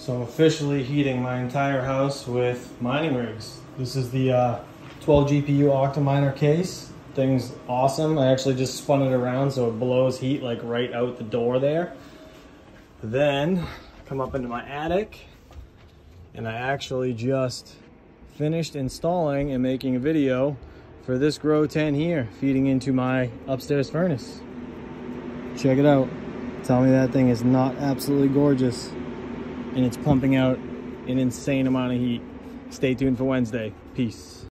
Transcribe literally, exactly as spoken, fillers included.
So I'm officially heating my entire house with mining rigs. This is the uh, twelve G P U OctoMiner case. Thing's awesome. I actually just spun it around so it blows heat like right out the door there. Then come up into my attic, and I actually just finished installing and making a video for this Grow ten here, feeding into my upstairs furnace. Check it out. Tell me that thing is not absolutely gorgeous, and it's pumping out an insane amount of heat. Stay tuned for Wednesday. Peace.